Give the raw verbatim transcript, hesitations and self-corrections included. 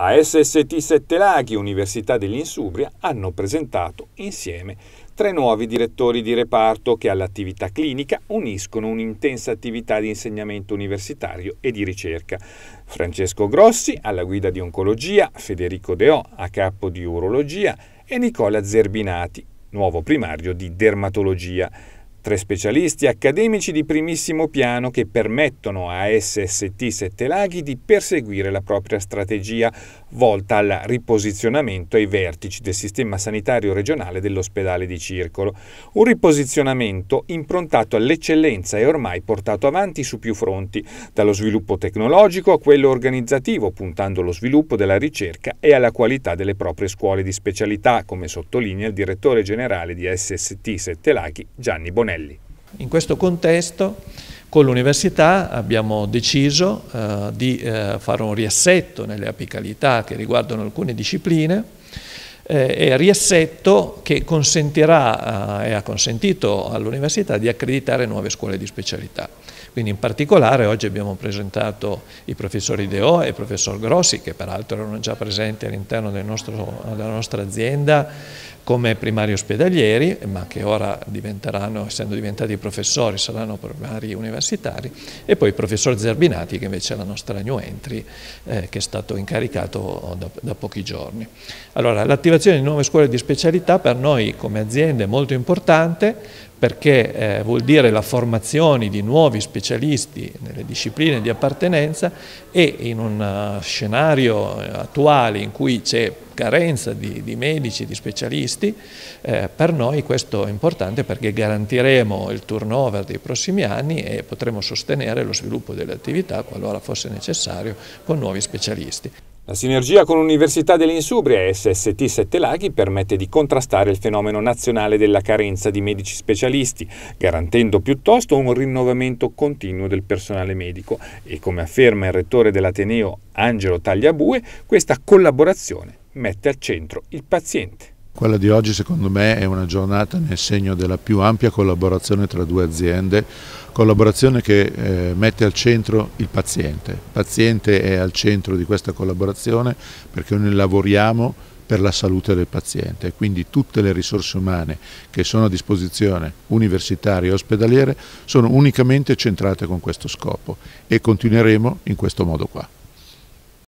Asst Sette Laghi, Università dell'Insubria, hanno presentato insieme tre nuovi direttori di reparto che all'attività clinica uniscono un'intensa attività di insegnamento universitario e di ricerca. Francesco Grossi, alla guida di Oncologia, Federico Dehò, a capo di Urologia, e Nicola Zerbinati, nuovo primario di Dermatologia. Tre specialisti accademici di primissimo piano che permettono a Asst Sette Laghi di perseguire la propria strategia volta al riposizionamento ai vertici del sistema sanitario regionale dell'ospedale di Circolo. Un riposizionamento improntato all'eccellenza e ormai portato avanti su più fronti, dallo sviluppo tecnologico a quello organizzativo, puntando allo sviluppo della ricerca e alla qualità delle proprie scuole di specialità, come sottolinea il direttore generale di Asst Sette Laghi, Gianni Bonelli. In questo contesto con l'università abbiamo deciso eh, di eh, fare un riassetto nelle apicalità che riguardano alcune discipline eh, e riassetto che consentirà eh, e ha consentito all'università di accreditare nuove scuole di specialità. Quindi in particolare oggi abbiamo presentato i professori Dehò e il professor Grossi, che peraltro erano già presenti all'interno del della nostra azienda come primari ospedalieri, ma che ora diventeranno, essendo diventati professori, saranno primari universitari, e poi il professor Zerbinati, che invece è la nostra new entry, eh, che è stato incaricato da, da pochi giorni. Allora, l'attivazione di nuove scuole di specialità per noi come azienda è molto importante, perché eh, vuol dire la formazione di nuovi specialisti nelle discipline di appartenenza, e in un scenario attuale in cui c'è carenza di, di medici, di specialisti, eh, per noi questo è importante perché garantiremo il turnover dei prossimi anni e potremo sostenere lo sviluppo delle attività qualora fosse necessario con nuovi specialisti. La sinergia con l'Università dell'Insubria e Asst Sette Laghi permette di contrastare il fenomeno nazionale della carenza di medici specialisti, garantendo piuttosto un rinnovamento continuo del personale medico e, come afferma il rettore dell'Ateneo Angelo Tagliabue, questa collaborazione mette al centro il paziente. Quella di oggi secondo me è una giornata nel segno della più ampia collaborazione tra due aziende, collaborazione che eh, mette al centro il paziente. Il paziente è al centro di questa collaborazione perché noi lavoriamo per la salute del paziente, quindi tutte le risorse umane che sono a disposizione, universitarie e ospedaliere, sono unicamente centrate con questo scopo, e continueremo in questo modo qua.